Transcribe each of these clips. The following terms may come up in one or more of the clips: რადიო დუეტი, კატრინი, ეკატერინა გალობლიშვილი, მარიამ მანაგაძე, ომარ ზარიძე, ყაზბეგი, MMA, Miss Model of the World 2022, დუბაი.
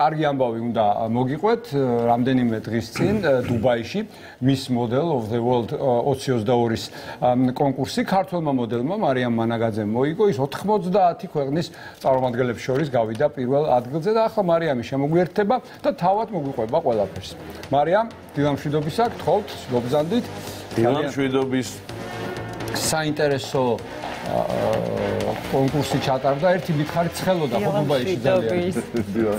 კარგი ამბავი უნდა მოგიყვეთ რამდენიმე დღის წინ დუბაიში Miss Model of the World 2022-ის კონკურსი ქართველმა მოდელმა მარიამ მანაგაძემ მოიგო ის 90 ქვეყნის წარმომადგენლებს შორის გავიდა პირველ ადგილზე და ახლა მარიამი შემოგვიერთდება და თავად მოგვიყვება ყველაფერს მარიამ დილამშვიდობისა გთხოვთ გობზანდით დილამშვიდობის საინტერესო კონკურსი ჩატარდა ერთი მითხარი ცხელოდა ხო დუბაიში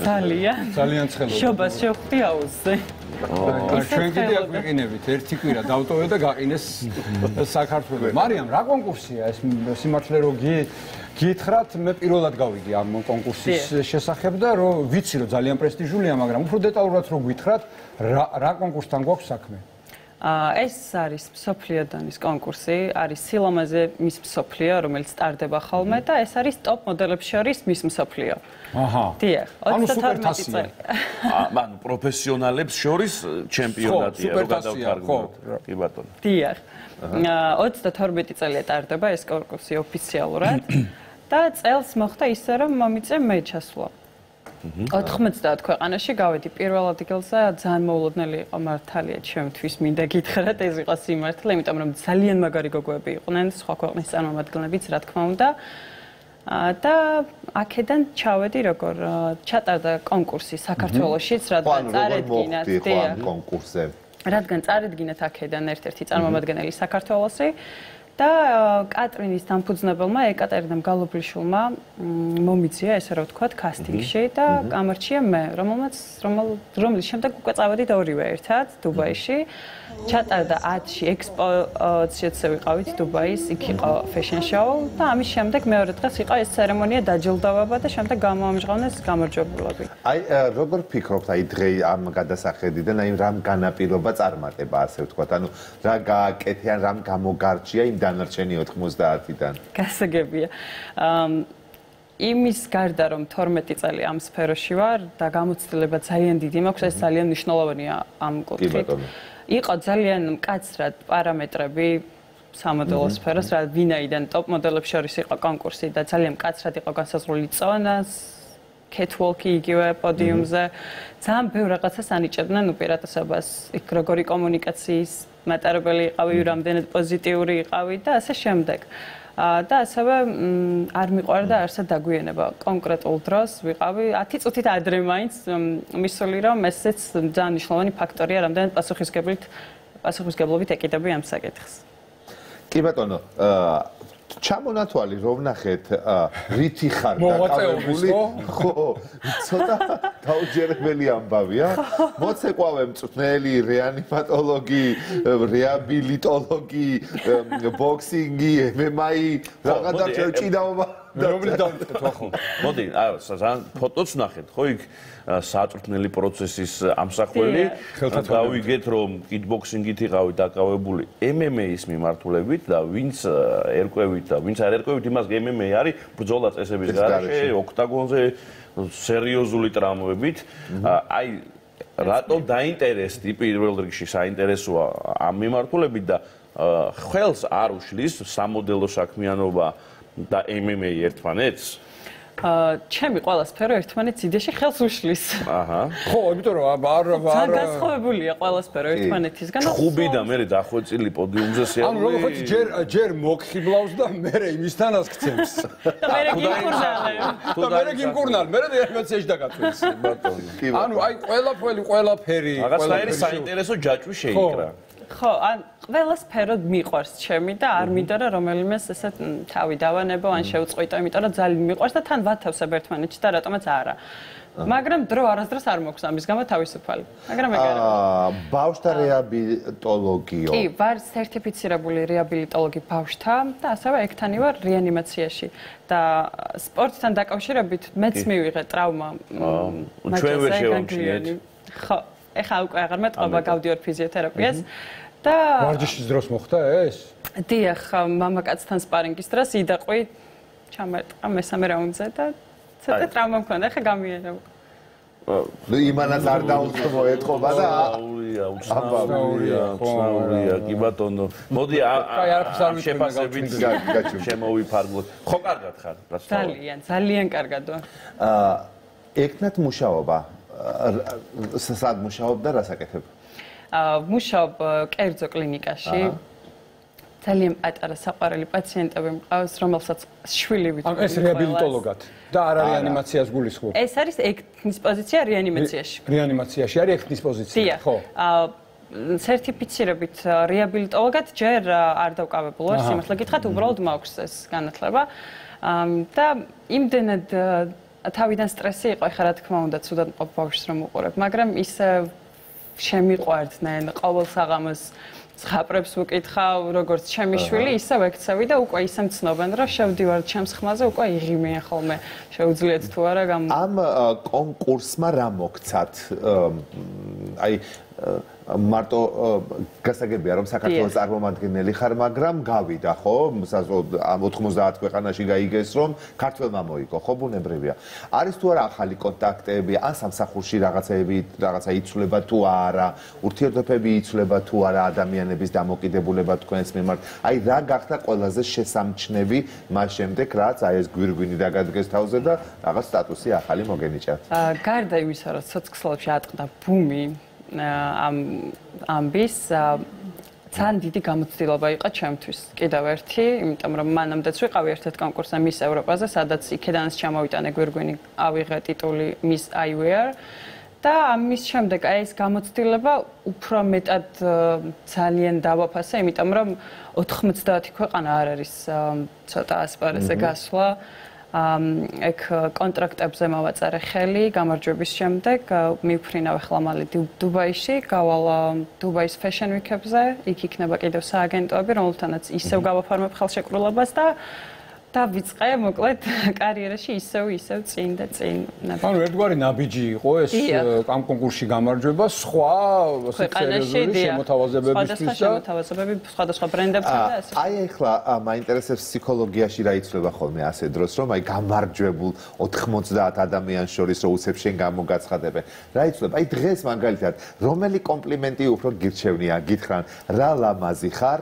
ძალიან ცხელოდა შობას შევხვდი აუზზე ჩვენ კიდე აგვიყინებით ერთი კვირა დავტოვე და გაყინეს საქართველოს მარიამ რა კონკურსია ეს სიმართლე რო გითხრათ მე პირველად გავიდი ამ კონკურსის შესახებ და რო ვიცი რომ ძალიან პრესტიჟულია მაგრამ უფრო დეტალურად რო გითხრათ რა კონკურსთან გვაქვს საქმე ეს არის მსოფლიოდანის კონკურსი, არის სილამაზე მის მსოფლიო, რომელიც სტარტდება ხალხმა და ეს არის ტოპ მოდელებს შორის მის მსოფლიო. აჰა. დიახ, 32 წელი. ანუ პროფესიონალებს შორის ჩემპიონატია რო გადავთარგმნოთ. კი ბატონო. დიახ. 32 წელია ტარდება ეს კონკურსი ოფიციალურად და წელს მოხდა ისე რომ მომიწე მე ჩასვლა. 90 ქვეყანაში გავედი პირველ ადგილზე ძალიან მოულოდნელი მართალია ჩემთვის მინდა გითხრათ ეს იყო სიმართლე იმიტომ რომ ძალიან მაგარი გოგოები იყვნენ სხვა ქვეყნის წარმომადგენლებიც რა თქმა უნდა და აქედან ჩავედი როგორ ჩატარდა კონკურსი საქართველოსშიც რადგან წარედგინათ კონკურსზე რადგან წარედგინათ აქედან ერთ-ერთი წარმომადგენელი საქართველოსი და კატრინის დამფუძნებელმა ეკატერინამ გალობლიშვილმა მომიწია ესე რა ვთქვათ კასტინგში და გამარჩია მე რომლის შემდეგ უკვე წავედით ორივე ერთად დუბაიში ჩატარდა 10-ში ექსპოზიციაზე ვიყავით დუბაის იქ იყო ფეშენ შოუ და ამის შემდეგ მეორე დღეს იყო ეს ცერემონია დაჯილდოვება და შემდეგ გამოამჟღავნეს გამარჯვებულები აი როგორ ფიქრობთ აი დღე ამ გადასახედიდან აი რამ განაპირობა წარმატება ასე ვთქვათ ანუ რა გააკეთიან რამ გამოგარჩია იმ დანარჩენი 90-დან. გასაგებია. იმის გარდა რომ 12 წელი ამ სფეროში ვარ და გამოცდილება ძალიან დიდი მაქვს, ეს ძალიან მნიშვნელოვანია ამ კუთხით. იყო ძალიან მკაცრად პარამეტრები სამოდელო სფეროს, რა ვინაიდან ტოპ მოდელებს შორის იყო კონკურსი და ძალიან მკაცრად იყო განსაზღვრული წონას Catwalk-ი იგივე პოდიუმზე ძალიან ბევრ რაღაცას ანიჭებდნენ უპირატესობას იქ როგორი კომუნიკაციის მატარებელი იყავი რამდენად პოზიტიური იყავი და ასე შემდეგ და ასევე არ მიყვარდა არსად დაგვიანება კონკრეტულ დროს ვიყავი 10 წუთით ადრე მაინც მისული რომ ესეც ძალიან მნიშვნელოვანი ფაქტორია რამდენად პასუხისგებლობით ეკიდები ამ საკითხს კი ბატონო ჩამონათვალი რომ ნახეთ რითი ხარ დაკავებული ხო ცოტა დაუჯერებელი ამბავია მოცეკვავე მწვრთნელი რეანიმატოლოგი რეაბილიტოლოგი ბოქსინგი MMA რაღაცა ჭიდაობა რომელი დავიწყეთ ახლა მოდი ზან ფოტოც ნახეთ ხო იქ საწვრთნელი პროცესის ამსახველი გავიგეთ რომ კიტბოქსინგით იყავი დაკავებული MMA-ის მიმართულებით და ვინც ერკვევით და ვინც არ ერკვევით იმას MMA არის ბრძოლა წესების გარეშე ოქტაგონზე სერიოზული ტრავმებით აი რატო დაინტერესდი პირველ რიგში საინტერესოა ამ მიმართულებით და ხელს არ უშლის სამოდელო საქმიანობა და MMA ერთმანეთს ჩემი ყველა სფერო ერთმანეთს იდეაში ხელს უშლის. აჰა. ხო, იმიტომ რომ არ განსხვავებულია ყველა სფერო ერთმანეთისგან. ხუბი და მე დახვეწილი პოდიუმზე სიამოვნე. ანუ როგორც ჯერ მოგხიბლავს და მე იმისთან ასქცევს. და მე გიმკურნალე. და მე გიმკურნალე. მე რეაქციაში დაგაწვის ბატონო. ანუ აი ყველაფერი რაღაცნაირი საინტერესო ჯაჭვი შეიკრა. ხო, ან ყველა სფერო მიყვარს ჩემი და არ მინდა რომ რომელიმეს ესე თავი დავანებო ან შევწყვიტო, იმიტომ რომ ძალიან მიყვარს და თან ვათავსებ ერთმანეთში და რატომაც არა. მაგრამ დრო არასდროს არ მოქვს ამის გამო თავისუფალი. მაგრამ ეგრევე. ბავშთა რეაბილიტოლოგიო. კი, ვარ სერტიფიცირებული რეაბილიტოლოგი ბავშთა და ასევე ეკთანი ვარ რეანიმაციაში და სპორტთან დაკავშირებით მეც მივიღე ტრავმა. ჩვენ ვერ შევამჩნიეთ. ხო. ეხა უკვე აღარ მეტყობა გავდიორ ფიზიოთერაპიას და ვარჯიშის დროს მოხდა ეს? დიახ, მამაკაცთან სპარინგის დროს იდაყვი ჩამერტყა მესამე რაუნდზე და ცოტა ტრავმა მქონდა, ეხა გამიერებო. იმანაც არ დაუწყო ეთყობა და უცნაურია, კი ბატონო. მოდი შეფასებით შემოვიფარგლოთ. ხო კარგად ხარ? ძალიან, ძალიან კარგად ვარ. ეკნათ მუშაობა სად მუშაობდა რა საკეთებ? მუშაობ კერძო კლინიკაში. Ძალიან პატარა საყვარელი პაციენტები მყავს, რომელსაც შვილები თვითონ ეს რეაბილიტოლოგად და არა რეანიმაციას გულისხმობ. ეს არის ექნის პოზიცია რეანიმაციაში. რეანიმაციაში არის ექნის პოზიცია, ხო? სერტიფიცირებით რეაბილიტოლოგად ჯერ არ დავკავებულვარ, სიმართლე გითხრათ, უბრალოდ მაქვს ეს განათლება და იმდენად თავიდან სტრესი იყო, ხა რა თქმა უნდა, ცუდად ყოფავშს რომ უყურებ, მაგრამ ისე შემიყვარდნენ ყოველ საღამოს ხაპრებს უკითხავ, როგორც ჩემი შვილი, ისე ვექცევი და უკვე ისე მცნობენ, რომ შევდივარ ჩემს ხმაზე, უკვე იღიმიან ხოლმე, შეუძლიათ თუ არა გამო. ამ კონკურსმა რა მოგცათ? Აი მარტო გასაგებია, რომ საქართველოს წარმომადგენელი ხარ, მაგრამ გავიდა, ხო? ამ 90 ქვეყანაში გაიგეს, რომ ქართველმა მოიგო, ხო, ბუნებრივია. არის თუ არა ახალი კონტაქტები, ან სამსახურში რაღაცები, რაღაცა იცვლება თუ არა, ურთიერთობები იცვლება თუ არა, ადამიანების დამოკიდებულება თქვენს მიმართ. აი რა გახდა ყველაზე შესამჩნევი მას შემდეგ, რაც აი ეს გვირგვინი დაგადგეს თავზე და რაღაც სტატუსი ახალი მოგენიჭა. გარდა იმისა, რომ სოციალებში ატყდა ბუმი ამბის ძალიან დიდი გამოცდილება იყო ჩემთვის. კიდევ ერთი, იმიტომ რომ მანამდეც ვიყავი ერთ-ერთ კონკურსზე Miss Europa-ზე, სადაც იქედანაც ჩამოვიტანე გვირგვინი, ავიღე ტიტული Miss Eyewear და ამის შემდეგ ეს გამოცდილება უფრო მეტად ძალიან დავაფასე, იმიტომ რომ 90 ქვეყანა არ არის ცოტა ასპარეზზე გასვლა. Ეგ კონტრაქტებზე მოვაწერე ხელი გამარჯვების შემდეგ მივფრინავ ახლა მალე დუბაიში გავალა დუბაის ფეშენ ვიქებზე იქ იქნება კიდევ სააგენტოები რომელთანაც ისევ გავაფორმებ ხელშეკრულებას და ვიწყე მოკლედ კარიერაში ისევ წინ და წინ ანუ ერთგვარი ნაბიჯი იყო ეს ამ კონკურსში გამარჯვება სხვა სერიოზული შემოთავაზებებისთვის შემოთავაზებები სხვადასხვა ბრენდებთან და ასე აი ეხლა მაინტერესებს ფსიქოლოგიაში რა იცვლება ხოლმე ასე დროს რომ აი გამარჯვებულ 90 ადამიანს შორის რო უცებ შენ გამოგაცხადებენ რა იცვლება აი დღეს მაგალითად რომელი კომპლიმენტი უფრო გირჩევნია გითხრან რა ლამაზი ხარ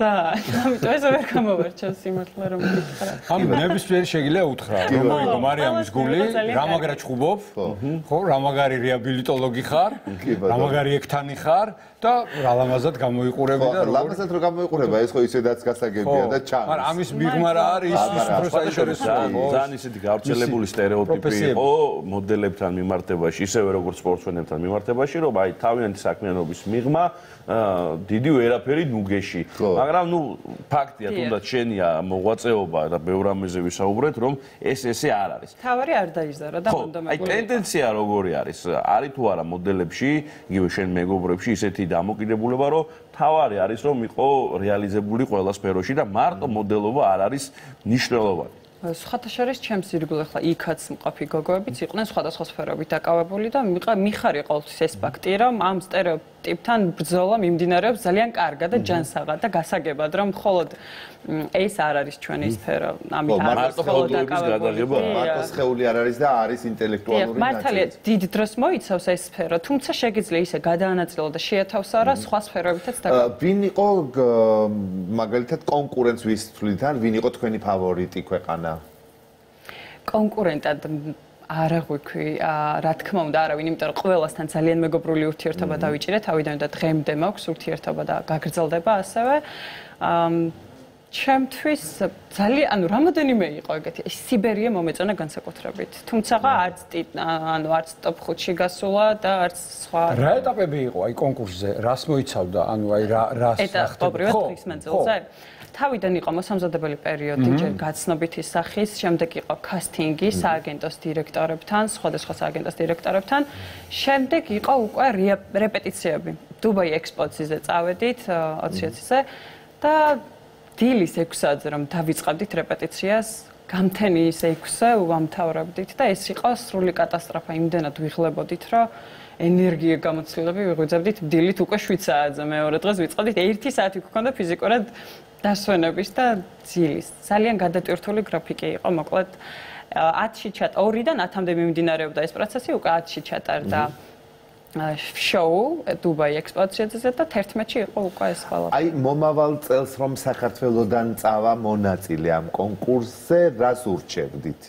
ამიტომ ეს ვერ გამოვარჩევ სიმართლე რომ გითხრა. ამ ნების ვერ შეიძლება უთხრა. მოიგო მარიამის გული, რა მაგრა ჩხუბობ, ხო, რა მაგარი რეაბილიტოლოგი ხარ, რა მაგარი ექთანი ხარ და რა ლამაზად გამოიყურები და რა ლამაზად რომ გამოიყურება, ეს ხო ისედაც გასაგებია და ჩანს. მაგრამ ამის მიღმა არის ის პროფესიის ძალიან ისეთი გავრცელებული стереოტიპი იყო მოდელებთან მიმართებაში, ისევე როგორც სპორტსმენებთან მიმართებაში, რომ აი თავიანთი საქმიანობის მიღმა დიდი ვერაფერი ნუგეში მაგრამ ნუ ფაქტია თუნდაც შენია მოღვაწეობა და ბევრ ამაზე ვისაუბრეთ რომ ეს ესე არ არის. თავარი არ დაიზარა და მომდამებული. ხო, აი ტენდენცია როგორი არის? არის თუ არა მოდელებში, იგივე შენ მეგობრებში ისეთი დამოკიდებულება რომ თავარი არის რომ იყო რეალიზებული ყველა სფეროში და მარტო მოდელობა არ არის მნიშვნელოვანი. სხვათა შორის ჩემს ირგვლივ ახლა იქაც მყოფი გოგოებიც იყვნენ სხვადასხვა სფეროებით დაკავებული და მიხარია ყოველთვის ეს ფაქტი რომ ამ стереოტიპთან ბრძოლა მიმდინარეობს ძალიან კარგად და ჯანსაღად და გასაგებად რომ მხოლოდ ეს არ არის ჩვენი სფერო ამიტომ მარტო გოგოების გადაღება მარტო სხეული არ არის და არის ინტელექტუალური ნაწილი მართალია დიდი დროს მოიცავს ეს სფერო თუმცა შეიძლება ისე გადაანაწილო და შეათავსარო სხვა სფეროებითაც დაკავებული ვინ იყო მაგალითად კონკურენტვის თვლითან ვინ იყო თქვენი ფავორიტი ქვეყანა კონკურენტად არ აღვიქვი, რა თქმა უნდა, არავინ, იმიტომ რომ ყველასთან ძალიან მეგობრული ურთიერთობა დავიჭირე, თავიდან და დღემდე მაქვს ურთიერთობა და გაგრძელდება ასევე. ჩემთვის ძალიან, ანუ რამოდენიმე იყო ეგეთი, სიბერია მომეწონა განსაკუთრებით. თუმცა არც ტოპ 5-ში გასულა და არც სხვა. რა ეტაპები იყო აი კონკურსზე? რას მოიცავდა? ანუ აი რას ეტაპობრივად დღის მანძილზე? თავიდან იყო მოსამზადებელი პერიოდი ჯერ გაცნობითი სახის, შემდეგ იყო კასტინგი სააგენტოს დირექტორებთან, სხვადასხვა სააგენტოს დირექტორებთან, შემდეგ იყო უკვე რეპეტიციები. დუბაი ექსპოზიციაზე წავედით 20-ზე და დილის 6-ზე რომ დავიწყებდით რეპეტიციას, გამთენი ის 6-ზე ვამთავრებდით და ეს იყო სრული კატასტროფა, იმდენად ვიღლებოდით, რომ ენერგია გამოცდილები ვიღვიძებდით დილით უკვე 7-ზე, მეორე დღეს ვიწყებდით 1 საათი გვქონდა ფიზიკურად დასვენების და ძილის. ძალიან გადატვირთული გრაფიკი იყო, მოკლედ atshichat oridan atamde მიმდინარეობდა ეს პროცესი უკვე atshichatarda show Dubai expo-ზე და 11-ში იყო უკვე ეს ყველა. Აი მომავალ წელს რომ საქართველოსდან წავა მონაწილე ამ კონკურსზე რას ურჩევდით?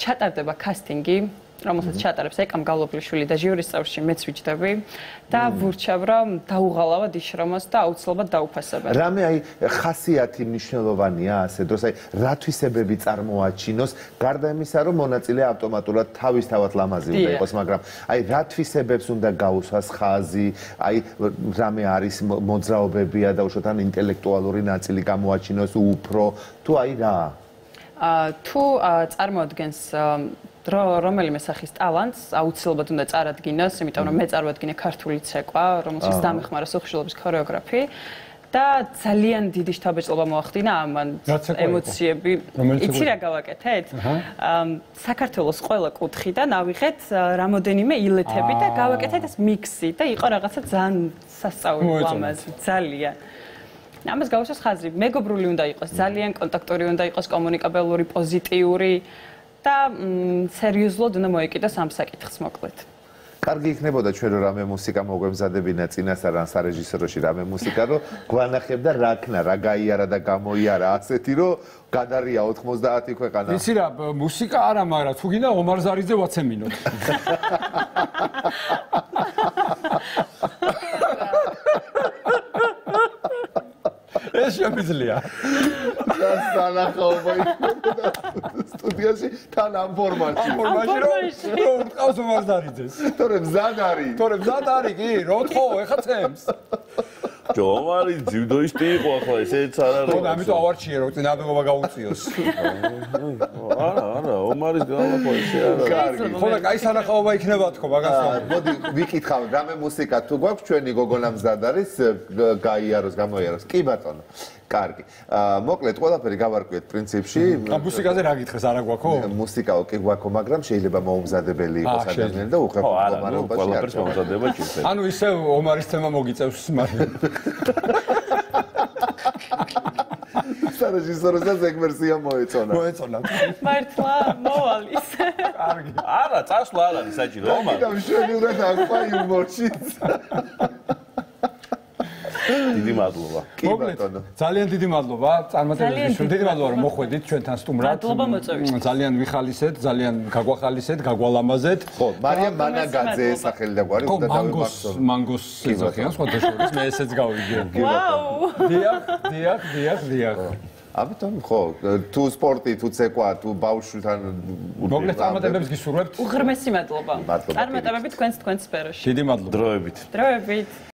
ჩატარდება კასტინგი რომელსაც ჩატარებს ეკამ გალობლიშვილი და ჟიურის წევრში მეც ვიჯდები და ვურჩევ რომ დაუღალავად იშრომოს და აუცილებლად დაუფასებენ. Რამე აი ხასიათი მნიშვნელოვანია ასე დროს აი რათვისებები წარმოაჩინოს გარდა იმისა რომ მონაწილე ავტომატურად თავისთავად ლამაზი უნდა იყოს მაგრამ აი რათვისებებს უნდა გაუსვას ხაზი აი რამე არის მოძრაობებია და უშოთ ან ინტელექტუალური ნაწილი გამოაჩინოს უფრო თუ აი რა თუ წარმოადგენს რომელიმე სახის ტალანტს აუცილებლად უნდა წარადგინოს, იმიტომ რომ მე წარვადგინე ქართული ცეკვა, რომელსაც დამეხმაროს უხშილობის ქორეოგრაფი და ძალიან დიდი შთაბეჭდილება მოახდინა ამან ემოციები. Იცი რა გავაკეთეთ? საქართველოს ყველა კუთხიდან ავიღეთ რამოდენიმე ილეთები და გავაკეთეთ ეს მიქსი და იყო რაღაცა ძალიან სასწაული ლამაზი, ძალიან. Ამას გავუსვას ხაზი, მეგობრული უნდა იყოს, ძალიან კონტაქტური უნდა იყოს, კომუნიკაბელური, პოზიტიური და სერიოზულად უნდა მოეკიდოს ამ საკითხს მოკლედ. Კარგი იქნებოდა ჩვენ რამე მუსიკა მოგვემზადებინა წინასწარ ან სარეჟისოროში რამე მუსიკა რომ გვანახებდა რა ქნა რა გაიარა და გამოიარა ასეთი რომ გადარია 90 ქვეყანა იცი რა მუსიკა არა მაგრამ თუ გინდა ომარზარიძე ვაცემინოთ ეს შემიძლია და სანახაობა სტუდიაში თან ამ ფორმატში რომ უყავს ომარზარიძეს თორემ მზად არის კი როთხო ეხა წემს ჯოვარი ძივდოისტი იყო ახლა ესეც არ არის ხო ამიტომ ავარჩიე რომ წინადობა გაუწიოს არა ომარის გალაფოისი არა ხო და აი სანახაობა იქნება თქო მაგას მოდი ვიკითხავ რამე მუსიკა თუ გვაქვს ჩვენი გოგონა მზად არის გამოიაროს კი ბატონო კარგი მოკლედ ყველაფერი გავარკვიეთ პრინციპში მუსიკაზე რა გითხეს არა გვაქო მუსიკა ოკი გვაქო მაგრამ შეიძლება მოუმზადებელი იყოს ადამიანს და უყევ ყველაფერს მომზადება ჭირდება ანუ ისე ომარის თემა მოგიწევს მაგრამ სარეჟისორო ზეგმერსია მოეწონა მართლა მოვალის კარგი არა წასვლა არ არის საჭირო ომა და მშვენივრად აყვა იუმორშიც დიდი მადლობა კი ბატონო ძალიან დიდი მადლობა წარმატებების დიდი მადლობა რომ მოხვედით ჩვენთან სტუმრად ძალიან ვიხალისეთ ძალიან გაგვახალისეთ გაგვალამაზეთ ხო მარიამ მანაგაძე სახელი დაგვარი უნდა დავიმახსოვ მანგოს ეძახიან სხვადასხვაის მე ესეც გავიგე ვაუ დიახ ამიტომ ხო თუ სპორტი თუ ცეკვა თუ ბავშვთან მოგლეთ წარმატებებს გისურვებთ უღრმესი მადლობა წარმატებები თქვენს სფეროში დიდი მადლობა დროებით